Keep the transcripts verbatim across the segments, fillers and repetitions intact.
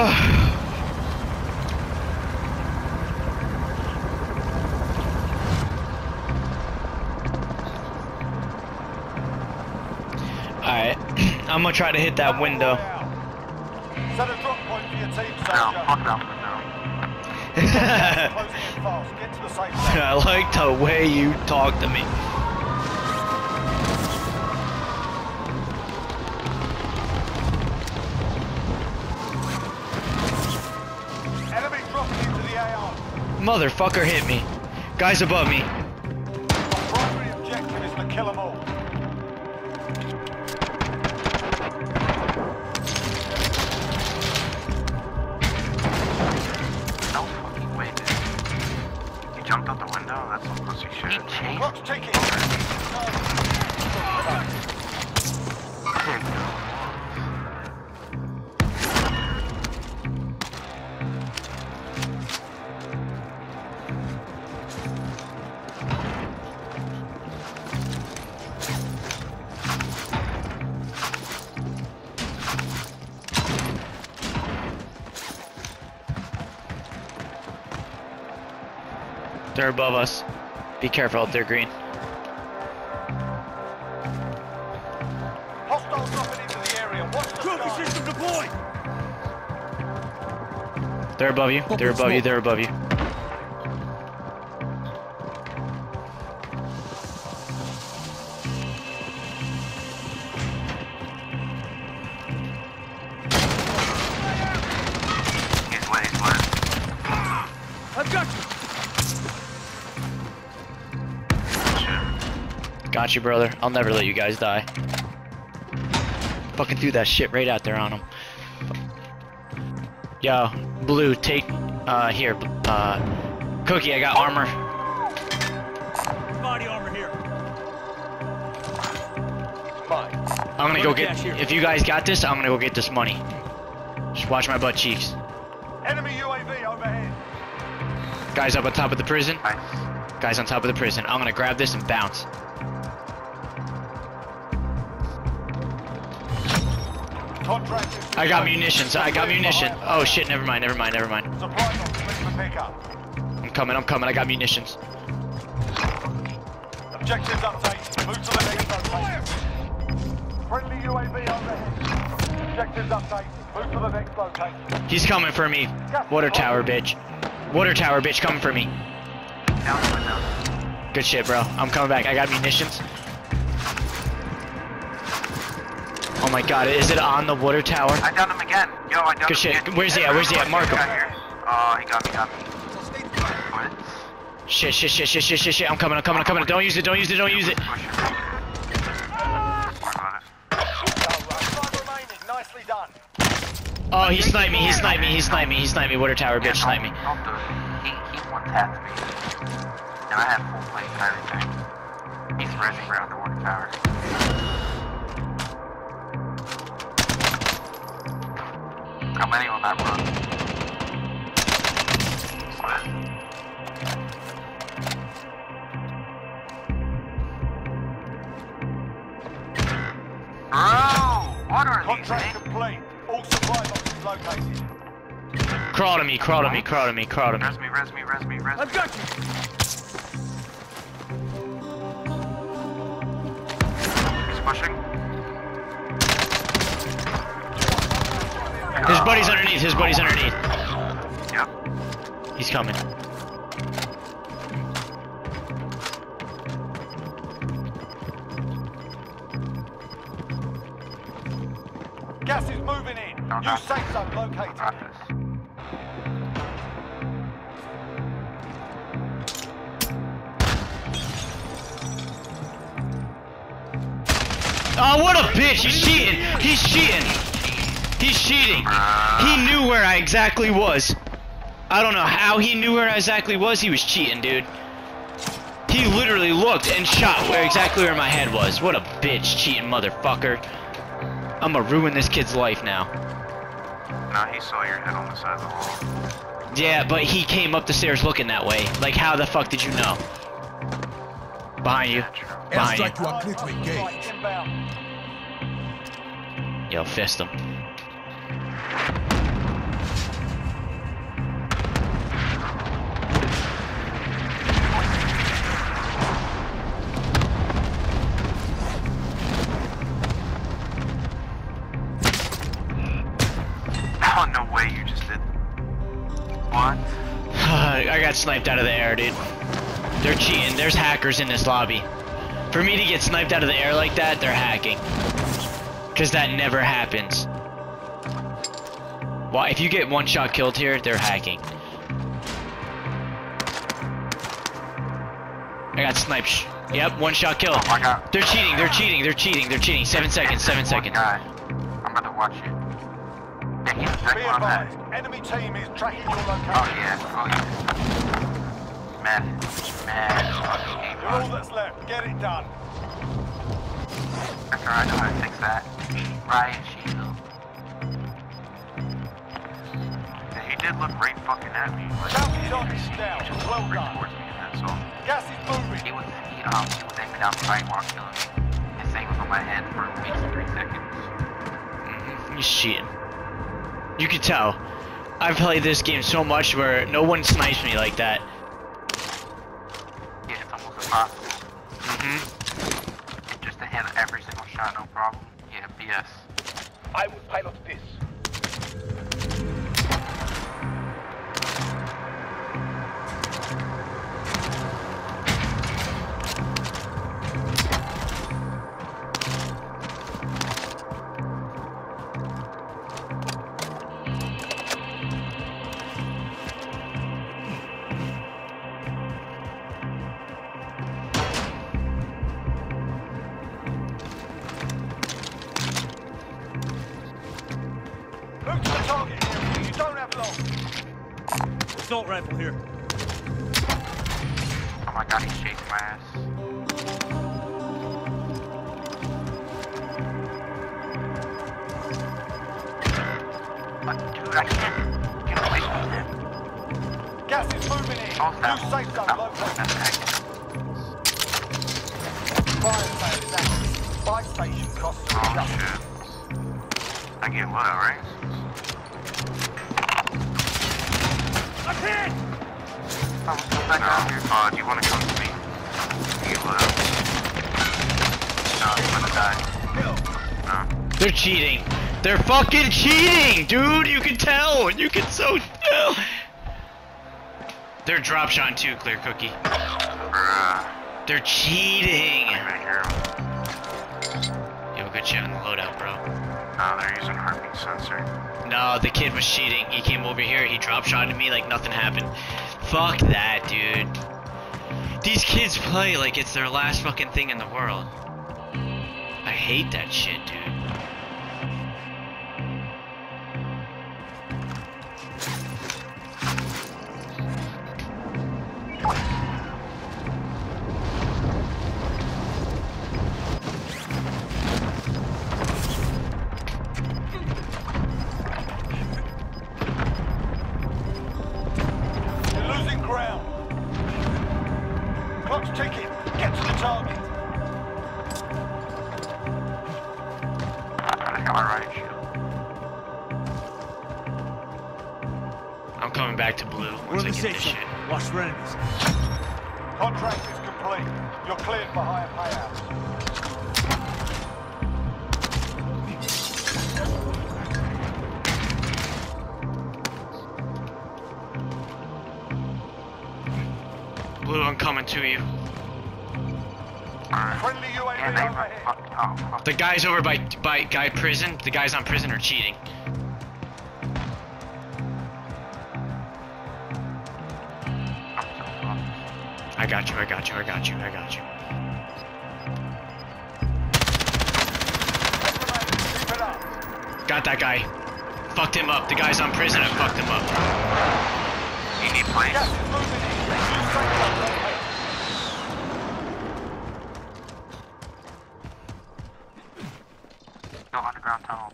Alright, I'm gonna try to hit that window. Set a drop point for your team, soldier. Fuck that window. Close it fast. Get to the safe zone. I like the way you talk to me. Motherfucker hit me. Guys above me. The primary objective is to kill them all. No fucking way, dude. You jumped out the window? That's some pussy shit. Clock's ticking. They're above us. Be careful out there, Green. Hostile dropping into the area. Watch the trophy system deployed. They're above you. They're above you. They're above you. Got you, brother. I'll never let you guys die. Fucking threw that shit right out there on him. Yo, Blue, take uh here, uh, Cookie. I got armor. Body armor here. Fine. I'm gonna go get. If you guys got this, I'm gonna go get this money. Just watch my butt cheeks. Enemy U A V overhead. Guys up on top of the prison. Guys on top of the prison. I'm gonna grab this and bounce. I got munitions. I got munitions. Oh shit, never mind, never mind, never mind. I'm coming, I'm coming, I got munitions. Objectives update. Move to the next location. Friendly U A V overhead. Objectives update. Move to the next location. He's coming for me. Water tower, bitch. Water tower, bitch, coming for me. Good shit, bro. I'm coming back. I got munitions. Oh my god, is it on the water tower? I downed him again. Yo, I downed him again. Good shit. Where's he at? Where's he at? Mark him. Oh, he got me, got me. Shit, shit, shit, shit, shit, shit, shit. I'm coming, I'm coming, I'm coming. Don't use it, don't use it, don't use it. Oh, he sniped me, he sniped me, he sniped me, he sniped me. Water tower, bitch, snipe me. Don't do it. He, he one-tapped me. Now I have full plate and everything. He's rushing around the water tower. How many on that run? Bro! What are these things? Complete. All supply boxes located. Crawl to me, crawl to me, crawl to me, crawl to me. Res me, res me, res me, res me. I've got you! He's pushing. His buddy's underneath, his buddy's underneath. Yep. He's coming. Gas is moving in. New safe zone located. Oh, what a bitch! He's cheating! He's cheating! He's cheating. He knew where I exactly was. I don't know how he knew where I exactly was. He was cheating, dude. He literally looked and shot where exactly where my head was. What a bitch, cheating motherfucker. I'm gonna ruin this kid's life now. Nah, he saw your head on the side of the wall. Yeah, but he came up the stairs looking that way. Like, how the fuck did you know? Behind you. Behind you. Yo, fist him. sniped out of the air, dude. They're cheating. There's hackers in this lobby. For me to get sniped out of the air like that, they're hacking. Because that never happens. Why? Well, if you get one shot killed here, they're hacking. I got sniped. Yep, one shot kill. Oh my God. They're cheating, they're cheating, they're cheating, they're cheating. Seven seconds, seven seconds. Guy. I'm gonna watch it. Yeah, be advised, enemy team is tracking your location. Oh yeah, oh yeah. Man, man. You're all that's left, get it done. That's alright, I'm gonna fix that. Ryan Shield. Yeah, he did look right fucking at me. Like, Champion on this down, well done. So, gas is moving. He was, he, um, he was aiming out the sidewalk killing me. His thing was on my head for at least three seconds. You shit. You could tell. I've played this game so much where no one snipes me like that. Yeah, it's almost impossible. Mm-hmm. Just to hit every single shot, no problem. Yeah, B S. I will pilot this. Assault rifle here. Oh my God, he's chasing my ass. But, dude, I can't get away from him. Gas is moving in. New safe zone located. Fire sale is active. Buy station costs. Oh shit. I get what, right? I'm hit! Oh, come back out here. Uh, do you want to come to me? You uh, No, you want to die. No. No. They're cheating. They're fucking cheating, dude! You can tell! You can so tell! They're drop shot too, Clear Cookie. Bruh. They're cheating! I didn't even hear him. Yo, good shit on the loadout, bro. No, they're using heartbeat sensor. No, the kid was cheating. He came over here, he drop shotted me like nothing happened. Fuck that, dude. These kids play like it's their last fucking thing in the world. I hate that shit, dude. Blue, I'm coming to you. Uh, the guys over by by guy prison, the guys on prison are cheating. I got you, I got you, I got you, I got you. Got that guy. Fucked him up. The guy's on prison, I fucked him up. You need plates? No underground tunnel.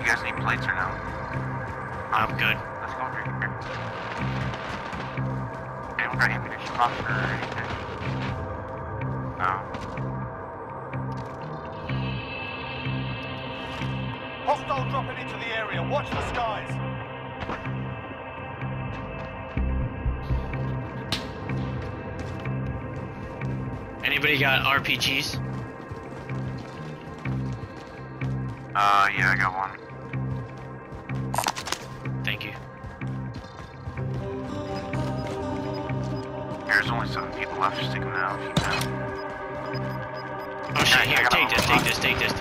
You guys need plates or no? I'm good. Let's go over here. Anyone got ammunition boxes or anything? No. Hostile dropping into the area. Watch the skies. Anybody got R P Gs? Uh, yeah, I got one. There's only seven people left. Stick them out. Oh shit! Here, take this, take this, take this.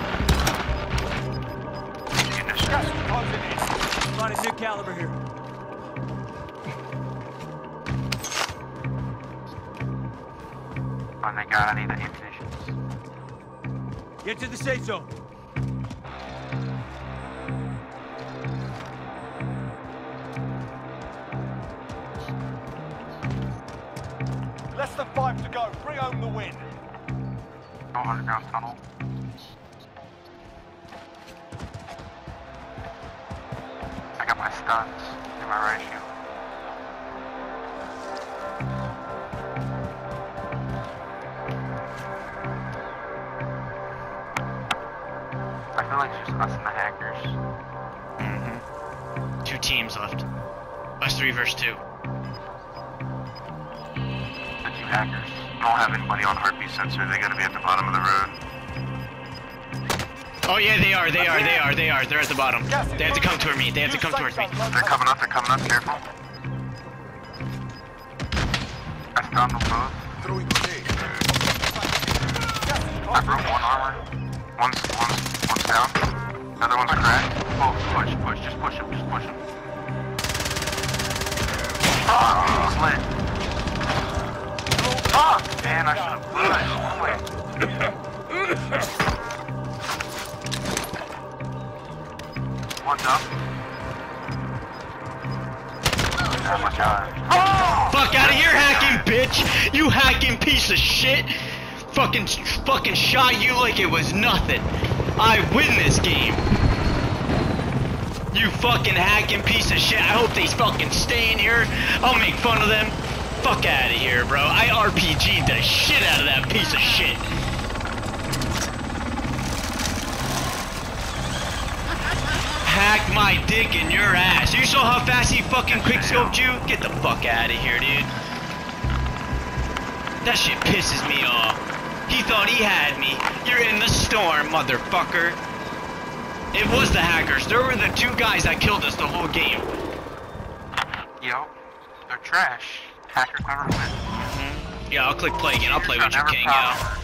Got a new caliber here. Oh my god! I need the ammunition. Get to the safe zone. Less than five to go. Bring home the win. Go underground tunnel. I got my stuns and my ratio. I feel like it's just us and the hackers. Mm-hmm. Two teams left. Us three versus two. Hackers don't have anybody on heartbeat sensor. They gotta be at the bottom of the road. Oh yeah, they are. They are. They are. They are. They're at the bottom. They have to come toward me. They have to come towards me. They're coming up. They're coming up. Careful. I downed them both. I broke one armor. One's one's one's down. Another one's cracked. Oh, push, push, just push him, just push him. Oh, he was lit. Oh, man, I should have pushed. One's up. Oh my god. Oh! Fuck out of here, hacking bitch! You hacking piece of shit! Fucking, fucking shot you like it was nothing. I win this game. You fucking hacking piece of shit. I hope they fucking stay in here. I'll make fun of them. Fuck out of here, bro. I R P G'd the shit out of that piece of shit. Hack my dick in your ass. You saw how fast he fucking quickscoped you? Get the fuck out of here, dude. That shit pisses me off. He thought he had me. You're in the storm, motherfucker. It was the hackers. There were the two guys that killed us the whole game. Yo, they're trash. Hackers never win. Mm-hmm. Yeah, I'll click play again. I'll play with you, King. Yeah.